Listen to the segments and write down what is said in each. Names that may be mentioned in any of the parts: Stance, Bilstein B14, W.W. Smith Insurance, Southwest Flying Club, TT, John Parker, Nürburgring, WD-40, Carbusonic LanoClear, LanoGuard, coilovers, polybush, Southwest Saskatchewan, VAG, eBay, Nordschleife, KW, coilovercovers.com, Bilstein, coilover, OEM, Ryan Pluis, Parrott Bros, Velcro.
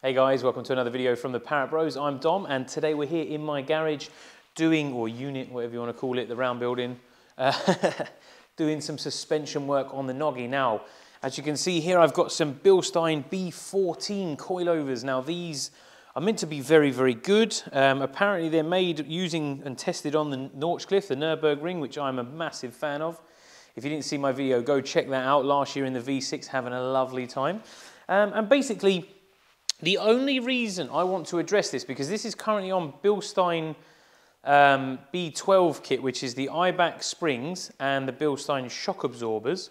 Hey guys, welcome to another video from the Parrott Bros. I'm Dom, and today we're here in my garage doing, or unit, whatever you want to call it, the round building, doing some suspension work on the noggy. Now, as you can see here, I've got some Bilstein B14 coilovers. Now, these are meant to be very, very good. Apparently, they're made using and tested on the Nordschleife, the Nürburgring, which I'm a massive fan of. If you didn't see my video, go check that out. Last year in the V6, having a lovely time. And basically, the only reason I want to address this, because this is currently on Bilstein B12 kit, which is the I-back springs and the Bilstein shock absorbers,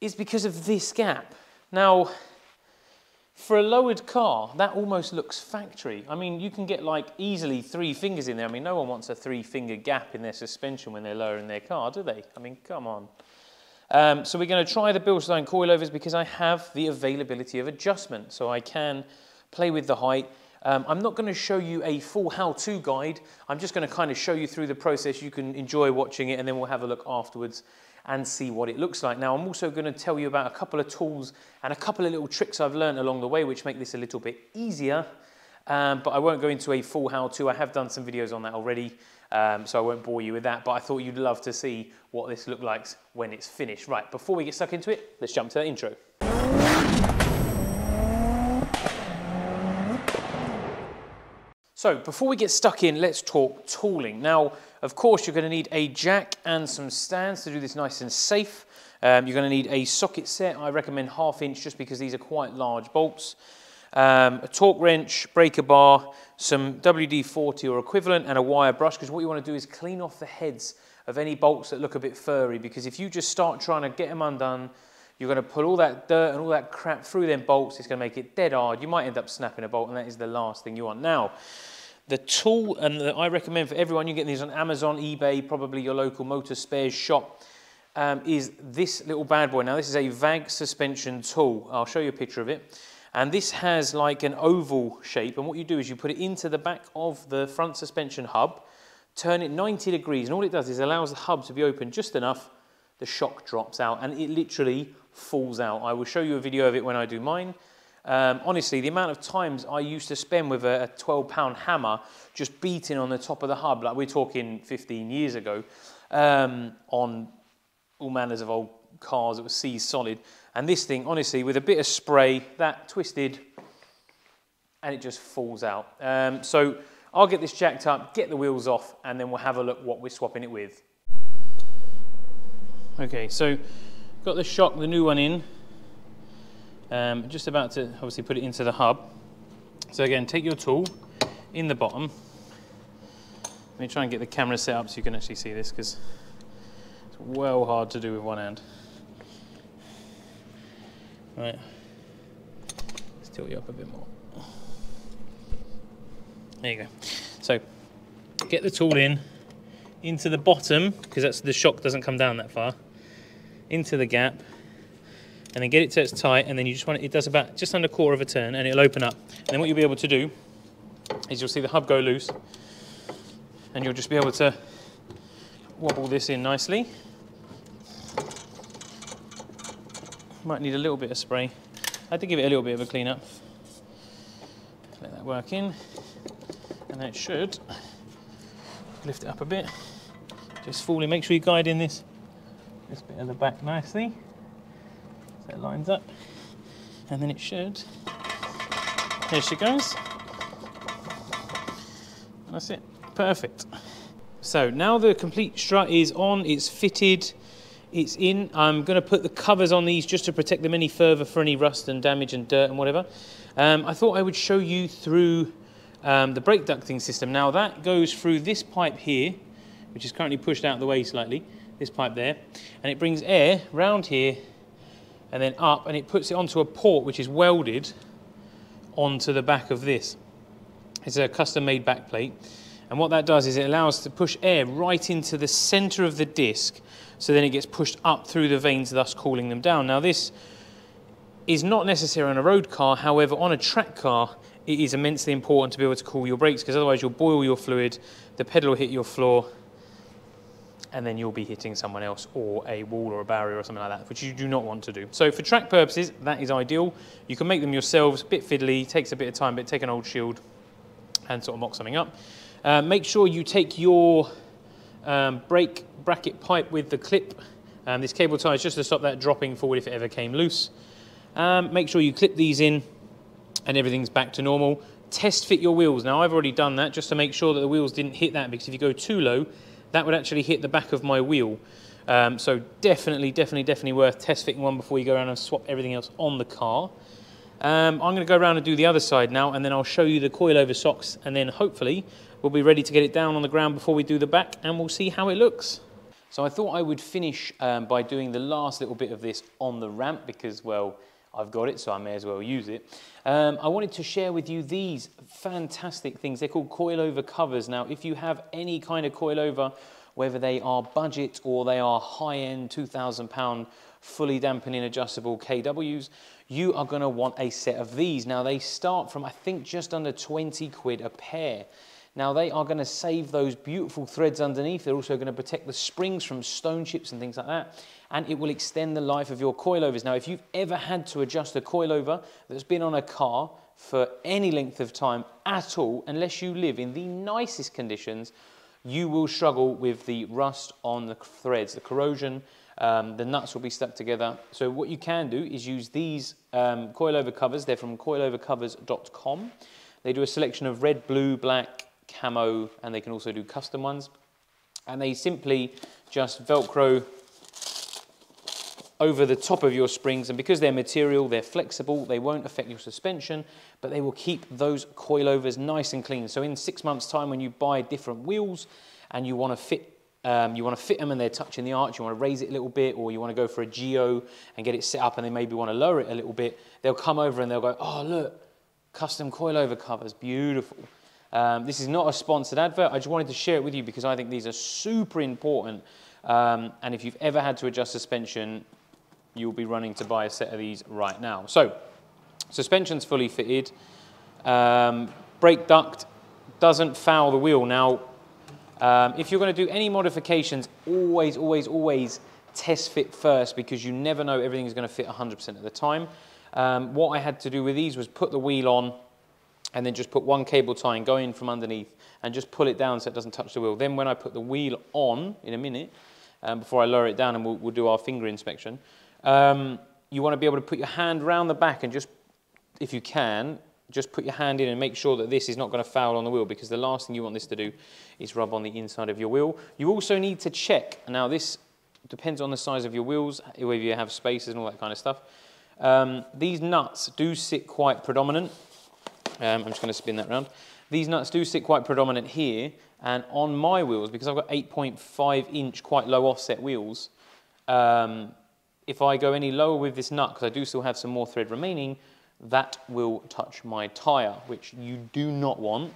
is because of this gap. Now, for a lowered car, that almost looks factory. I mean, you can get like easily three fingers in there. I mean, no one wants a three-finger gap in their suspension when they're lowering their car, do they? I mean, come on. So we're going to try the Bilstein coilovers because I have the availability of adjustment, so I can play with the height. I'm not going to show you a full how-to guide. I'm just going to kind of show you through the process. You can enjoy watching it, and then we'll have a look afterwards and see what it looks like. Now, I'm also going to tell you about a couple of tools and a couple of little tricks I've learned along the way, which make this a little bit easier. But I won't go into a full how-to. I have done some videos on that already, so I won't bore you with that, but I thought you'd love to see what this looks like when it's finished. Right, before we get stuck into it, let's jump to the intro. So before we get stuck in, let's talk tooling. Now, of course, you're going to need a jack and some stands to do this nice and safe. You're going to need a socket set. I recommend 1/2 inch just because these are quite large bolts. A torque wrench, breaker bar, some WD-40 or equivalent, and a wire brush, because what you want to do is clean off the heads of any bolts that look a bit furry, because if you just start trying to get them undone, you're going to pull all that dirt and all that crap through them bolts. It's going to make it dead hard. You might end up snapping a bolt, and that is the last thing you want. Now, the tool, and I recommend for everyone, you get these on Amazon, eBay, probably your local motor spares shop, is this little bad boy. Now, this is a VAG suspension tool. I'll show you a picture of it. And this has like an oval shape, and what you do is you put it into the back of the front suspension hub, turn it 90 degrees, and all it does is allows the hub to be open just enough, the shock drops out, and it literally falls out. I will show you a video of it when I do mine. Honestly, the amount of times I used to spend with a 12-pound hammer just beating on the top of the hub, like we're talking 15 years ago, on all manners of old cars that were seized solid. And this thing, honestly, with a bit of spray, that twisted, and it just falls out. So I'll get this jacked up, get the wheels off, and then we'll have a look what we're swapping it with. Okay, so got the shock, the new one in. Just about to obviously put it into the hub. So again, take your tool in the bottom. Let me try and get the camera set up so you can actually see this, because it's well hard to do with one hand. Right, let's tilt you up a bit more. There you go. So, get the tool in, into the bottom, because that's the shock doesn't come down that far, into the gap, and then get it to its tight, and then you just want it, it does about just under a quarter of a turn, and it'll open up. And then what you'll be able to do is you'll see the hub go loose, and you'll just be able to wobble this in nicely. Might need a little bit of spray. I had to give it a little bit of a clean up. Let that work in, and that should lift it up a bit. Just fully make sure you guide in this bit of the back nicely, so it lines up, and then it should. There she goes. That's it. Perfect. So now the complete strut is on. It's fitted. It's in. I'm going to put the covers on these just to protect them any further for any rust and damage and dirt and whatever. I thought I would show you through the brake ducting system. Now that goes through this pipe here, which is currently pushed out of the way slightly, this pipe there, and it brings air round here and then up, and it puts it onto a port which is welded onto the back of this. It's a custom-made back plate. And what that does is it allows to push air right into the center of the disc, so then it gets pushed up through the vanes, thus cooling them down. Now this is not necessary on a road car, however on a track car it is immensely important to be able to cool your brakes, because otherwise you'll boil your fluid, the pedal will hit your floor, and then you'll be hitting someone else or a wall or a barrier or something like that, which you do not want to do. So for track purposes, that is ideal. You can make them yourselves, a bit fiddly, takes a bit of time, but take an old shield and sort of mock something up. Make sure you take your brake bracket pipe with the clip. This cable tie is just to stop that dropping forward if it ever came loose. Make sure you clip these in and everything's back to normal. Test fit your wheels. Now I've already done that just to make sure that the wheels didn't hit that, because if you go too low, that would actually hit the back of my wheel. So definitely worth test fitting one before you go around and swap everything else on the car. I'm gonna go around and do the other side now, and then I'll show you the coilover socks, and then hopefully we'll be ready to get it down on the ground before we do the back, and we'll see how it looks. So I thought I would finish by doing the last little bit of this on the ramp, because, well, I've got it, so I may as well use it. I wanted to share with you these fantastic things. They're called coilover covers. Now, if you have any kind of coilover, whether they are budget or they are high-end £2,000 fully dampening adjustable KWs, you are going to want a set of these. Now, they start from, I think, just under 20 quid a pair. Now, they are going to save those beautiful threads underneath. They're also going to protect the springs from stone chips and things like that, and it will extend the life of your coilovers. Now, if you've ever had to adjust a coilover that's been on a car for any length of time at all, unless you live in the nicest conditions, you will struggle with the rust on the threads, the corrosion. The nuts will be stuck together. So what you can do is use these coilover covers. They're from coilovercovers.com. They do a selection of red, blue, black, camo, and they can also do custom ones. And they simply just Velcro over the top of your springs, and because they're material, they're flexible, they won't affect your suspension, but they will keep those coilovers nice and clean. So in 6 months' time, when you buy different wheels and you want to fit them and they're touching the arch, you want to raise it a little bit, or you want to go for a geo and get it set up and they maybe want to lower it a little bit, they'll come over and they'll go, oh look, custom coilover covers, beautiful. This is not a sponsored advert, I just wanted to share it with you because I think these are super important, and if you've ever had to adjust suspension, you'll be running to buy a set of these right now. So, suspension's fully fitted, brake duct doesn't foul the wheel. Now, if you're going to do any modifications, always test fit first, because you never know everything's going to fit 100% of the time. What I had to do with these was put the wheel on and then just put one cable tie and go in from underneath and just pull it down so it doesn't touch the wheel. Then when I put the wheel on in a minute, before I lower it down and we'll do our finger inspection, you want to be able to put your hand round the back and just, if you can, just put your hand in and make sure that this is not going to foul on the wheel, because the last thing you want this to do is rub on the inside of your wheel. You also need to check, now this depends on the size of your wheels, whether you have spaces and all that kind of stuff. These nuts do sit quite predominant. I'm just going to spin that round. These nuts do sit quite predominant here, and on my wheels, because I've got 8.5 inch quite low offset wheels, if I go any lower with this nut, because I do still have some more thread remaining, that will touch my tyre, which you do not want.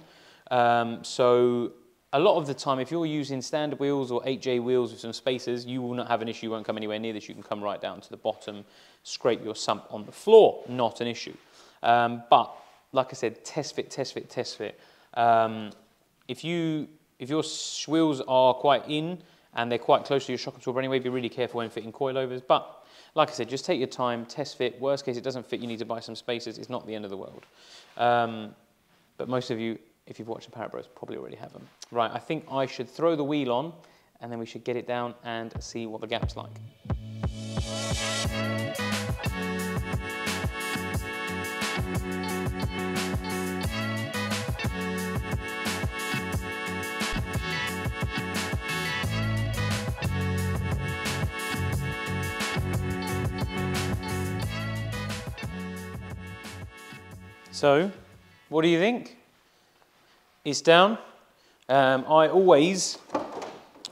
So a lot of the time, if you're using standard wheels or 8J wheels with some spacers, you will not have an issue, you won't come anywhere near this. You can come right down to the bottom, scrape your sump on the floor, not an issue. But like I said, test fit. If your wheels are quite in and they're quite close to your shock absorber anyway, be really careful when fitting coilovers. But like I said, just take your time, test fit. Worst case, it doesn't fit, you need to buy some spacers. It's not the end of the world. But most of you, if you've watched the Parrott Bros, probably already have them. Right, I think I should throw the wheel on and then we should get it down and see what the gap's like. So, what do you think? It's down. I always,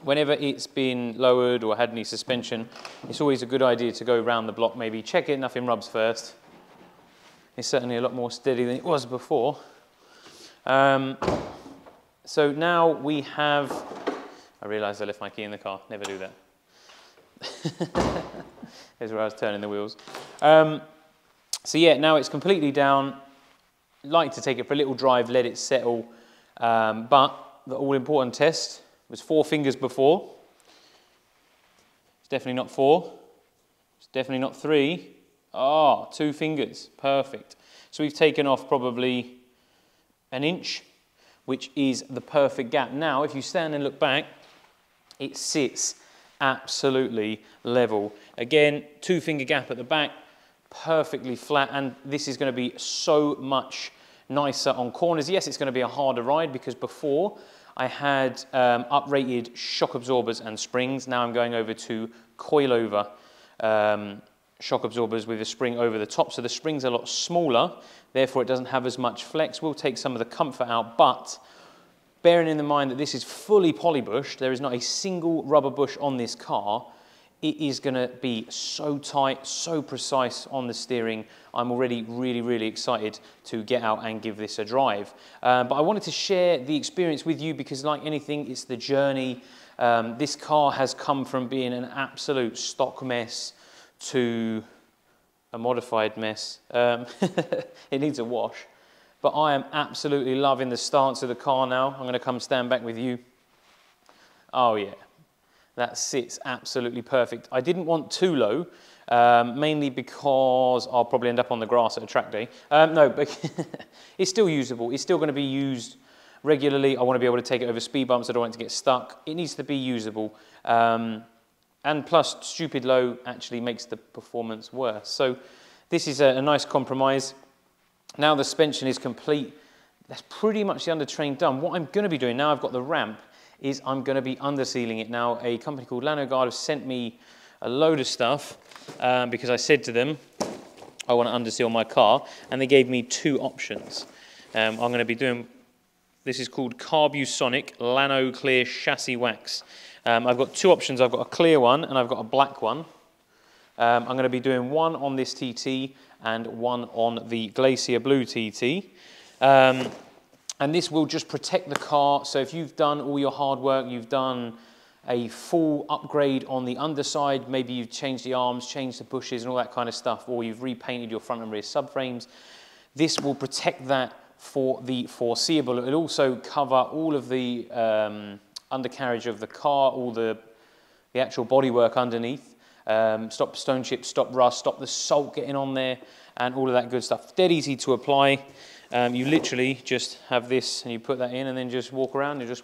whenever it's been lowered or had any suspension, it's always a good idea to go round the block, maybe check it, nothing rubs first. It's certainly a lot more steady than it was before. So now we have, I realised I left my key in the car, never do that. There's where I was turning the wheels. So yeah, now it's completely down. Like to take it for a little drive, let it settle, but the all-important test was 4 fingers before, definitely not four. It's definitely not three. Ah, two fingers, perfect. So we've taken off probably an inch, which is the perfect gap. Now, if you stand and look back, it sits absolutely level. Again, two finger gap at the back, perfectly flat, and this is going to be so much nicer on corners. Yes, it's going to be a harder ride because before I had uprated shock absorbers and springs. Now I'm going over to coilover shock absorbers with a spring over the top. So the spring's a lot smaller, therefore it doesn't have as much flex. We'll take some of the comfort out, but bearing in mind that this is fully polybushed, there is not a single rubber bush on this car, it is going to be so tight, so precise on the steering. I'm already really, really excited to get out and give this a drive. But I wanted to share the experience with you because like anything, it's the journey. This car has come from being an absolute stock mess to a modified mess. It needs a wash. But I am absolutely loving the stance of the car now. I'm going to come stand back with you. Oh yeah. That sits absolutely perfect. I didn't want too low, mainly because I'll probably end up on the grass at a track day. No, but it's still usable. It's still going to be used regularly. I want to be able to take it over speed bumps. I don't want it to get stuck. It needs to be usable. And plus, stupid low actually makes the performance worse. So this is a nice compromise. Now the suspension is complete. That's pretty much the undertrain done. What I'm going to be doing now, I've got the ramp, is I'm going to be undersealing it. Now, a company called LanoGuard have sent me a load of stuff because I said to them, I want to underseal my car, and they gave me two options. I'm going to be doing, this is called Carbusonic LanoClear Chassis Wax. I've got two options. I've got a clear one and I've got a black one. I'm going to be doing one on this TT and one on the Glacier Blue TT. And this will just protect the car. So if you've done all your hard work, you've done a full upgrade on the underside, maybe you've changed the arms, changed the bushes and all that kind of stuff, or you've repainted your front and rear subframes, this will protect that for the foreseeable. It'll also cover all of the undercarriage of the car, all the actual bodywork underneath, stop stone chip, stop rust, stop the salt getting on there and all of that good stuff. Dead easy to apply. You literally just have this and you put that in and then just walk around and just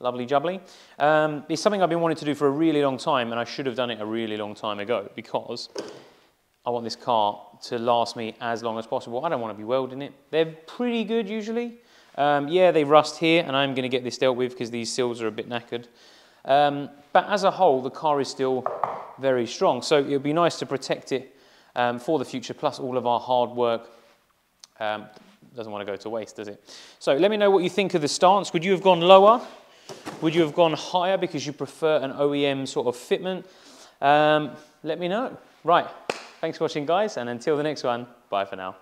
lovely jubbly. It's something I've been wanting to do for a really long time and I should have done it a really long time ago because I want this car to last me as long as possible. I don't want to be welding it. They're pretty good usually. Yeah, they rust here and I'm going to get this dealt with because these seals are a bit knackered. But as a whole, the car is still very strong. So it'll be nice to protect it for the future, plus all of our hard work doesn't want to go to waste, does it? So let me know what you think of the stance. Would you have gone lower? Would you have gone higher because you prefer an OEM sort of fitment? Let me know. Right, thanks for watching guys, and until the next one, bye for now.